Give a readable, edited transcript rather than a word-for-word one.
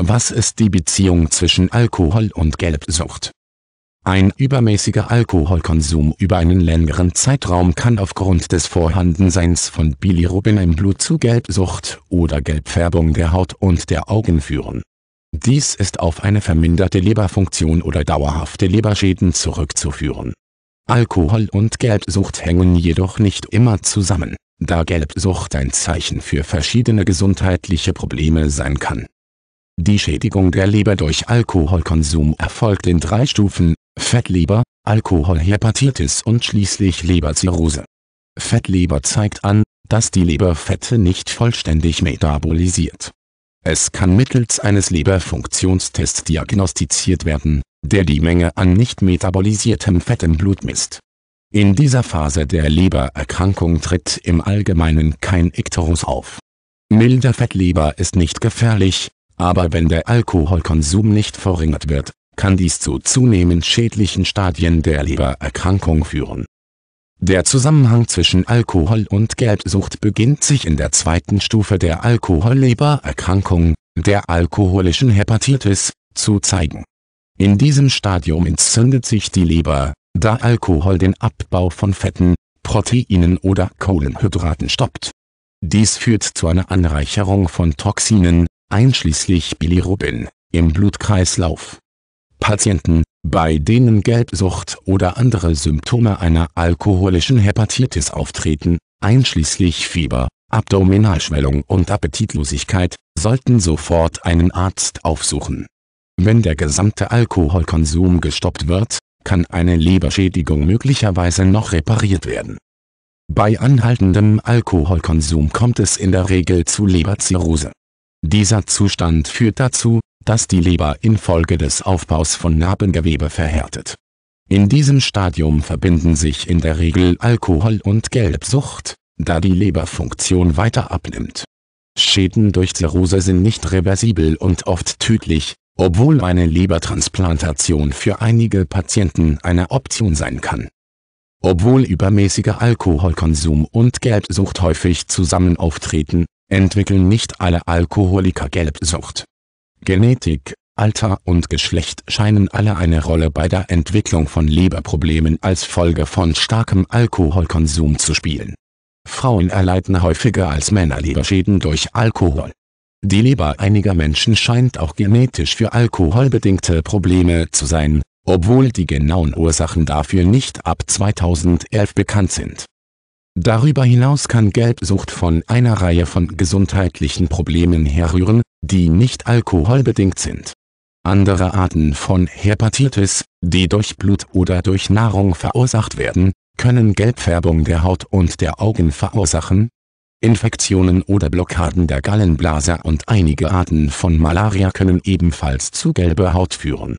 Was ist die Beziehung zwischen Alkohol und Gelbsucht? Ein übermäßiger Alkoholkonsum über einen längeren Zeitraum kann aufgrund des Vorhandenseins von Bilirubin im Blut zu Gelbsucht oder Gelbfärbung der Haut und der Augen führen. Dies ist auf eine verminderte Leberfunktion oder dauerhafte Leberschäden zurückzuführen. Alkohol und Gelbsucht hängen jedoch nicht immer zusammen, da Gelbsucht ein Zeichen für verschiedene gesundheitliche Probleme sein kann. Die Schädigung der Leber durch Alkoholkonsum erfolgt in 3 Stufen: Fettleber, Alkoholhepatitis und schließlich Leberzirrhose. Fettleber zeigt an, dass die Leber Fette nicht vollständig metabolisiert. Es kann mittels eines Leberfunktionstests diagnostiziert werden, der die Menge an nicht metabolisiertem Fett im Blut misst. In dieser Phase der Lebererkrankung tritt im Allgemeinen kein Ikterus auf. Milde Fettleber ist nicht gefährlich, aber wenn der Alkoholkonsum nicht verringert wird, kann dies zu zunehmend schädlichen Stadien der Lebererkrankung führen. Der Zusammenhang zwischen Alkohol und Gelbsucht beginnt sich in der 2. Stufe der Alkohollebererkrankung, der alkoholischen Hepatitis, zu zeigen. In diesem Stadium entzündet sich die Leber, da Alkohol den Abbau von Fetten, Proteinen oder Kohlenhydraten stoppt. Dies führt zu einer Anreicherung von Toxinen, einschließlich Bilirubin, im Blutkreislauf. Patienten, bei denen Gelbsucht oder andere Symptome einer alkoholischen Hepatitis auftreten, einschließlich Fieber, Abdominalschwellung und Appetitlosigkeit, sollten sofort einen Arzt aufsuchen. Wenn der gesamte Alkoholkonsum gestoppt wird, kann eine Leberschädigung möglicherweise noch repariert werden. Bei anhaltendem Alkoholkonsum kommt es in der Regel zu Leberzirrhose. Dieser Zustand führt dazu, dass die Leber infolge des Aufbaus von Narbengewebe verhärtet. In diesem Stadium verbinden sich in der Regel Alkohol und Gelbsucht, da die Leberfunktion weiter abnimmt. Schäden durch Zirrhose sind nicht reversibel und oft tödlich, obwohl eine Lebertransplantation für einige Patienten eine Option sein kann. Obwohl übermäßiger Alkoholkonsum und Gelbsucht häufig zusammen auftreten, entwickeln nicht alle Alkoholiker Gelbsucht. Genetik, Alter und Geschlecht scheinen alle eine Rolle bei der Entwicklung von Leberproblemen als Folge von starkem Alkoholkonsum zu spielen. Frauen erleiden häufiger als Männer Leberschäden durch Alkohol. Die Leber einiger Menschen scheint auch genetisch für alkoholbedingte Probleme zu sein, obwohl die genauen Ursachen dafür nicht ab 2011 bekannt sind. Darüber hinaus kann Gelbsucht von einer Reihe von gesundheitlichen Problemen herrühren, die nicht alkoholbedingt sind. Andere Arten von Hepatitis, die durch Blut oder durch Nahrung verursacht werden, können Gelbfärbung der Haut und der Augen verursachen. Infektionen oder Blockaden der Gallenblase und einige Arten von Malaria können ebenfalls zu gelber Haut führen.